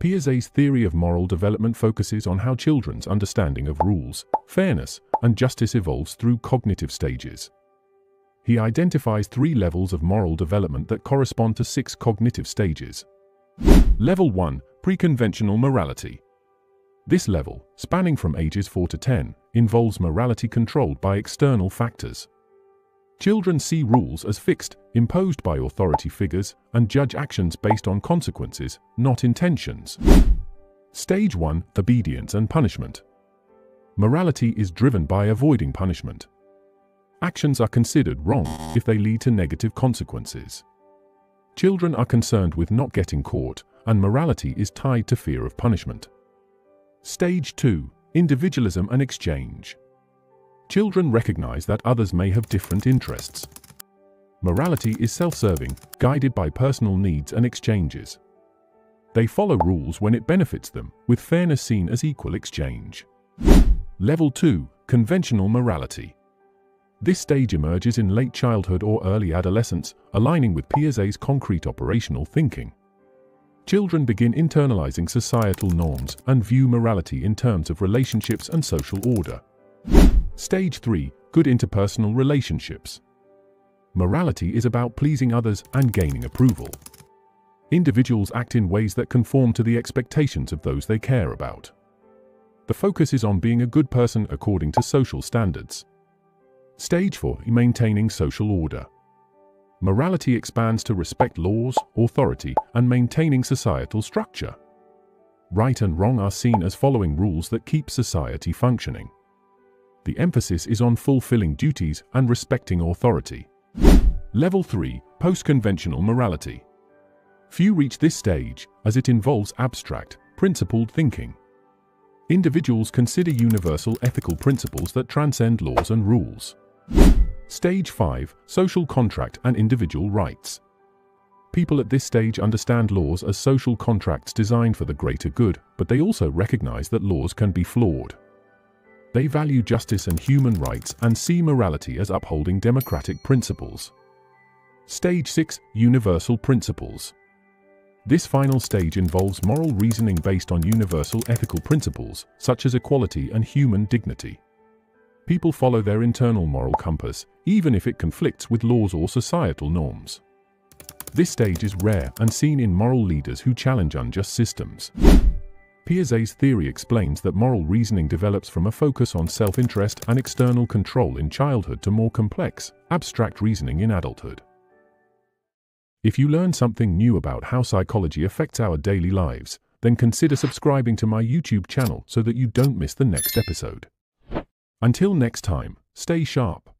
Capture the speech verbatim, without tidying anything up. Piaget's theory of moral development focuses on how children's understanding of rules, fairness, and justice evolves through cognitive stages. He identifies three levels of moral development that correspond to six cognitive stages. Level one. Pre-conventional morality. This level, spanning from ages four to ten, involves morality controlled by external factors. Children see rules as fixed, imposed by authority figures, and judge actions based on consequences, not intentions. Stage one. Obedience and punishment. Morality is driven by avoiding punishment. Actions are considered wrong if they lead to negative consequences. Children are concerned with not getting caught, and morality is tied to fear of punishment. Stage two. Individualism and exchange. Children recognize that others may have different interests. Morality is self-serving, guided by personal needs and exchanges. They follow rules when it benefits them, with fairness seen as equal exchange. Level two. Conventional morality. This stage emerges in late childhood or early adolescence, aligning with Piaget's concrete operational thinking. Children begin internalizing societal norms and view morality in terms of relationships and social order. Stage three. Good interpersonal relationships. Morality is about pleasing others and gaining approval. Individuals act in ways that conform to the expectations of those they care about. The focus is on being a good person according to social standards. Stage four. Maintaining social order. Morality expands to respect laws, authority, and maintaining societal structure. Right and wrong are seen as following rules that keep society functioning. The emphasis is on fulfilling duties and respecting authority. Level three. Post-conventional morality. Few reach this stage, as it involves abstract, principled thinking. Individuals consider universal ethical principles that transcend laws and rules. Stage five. Social contract and individual rights. People at this stage understand laws as social contracts designed for the greater good, but they also recognize that laws can be flawed. They value justice and human rights and see morality as upholding democratic principles. Stage six. Universal principles. This final stage involves moral reasoning based on universal ethical principles, such as equality and human dignity. People follow their internal moral compass, even if it conflicts with laws or societal norms. This stage is rare and seen in moral leaders who challenge unjust systems. Piaget's theory explains that moral reasoning develops from a focus on self-interest and external control in childhood to more complex, abstract reasoning in adulthood. If you learn something new about how psychology affects our daily lives, then consider subscribing to my YouTube channel so that you don't miss the next episode. Until next time, stay sharp.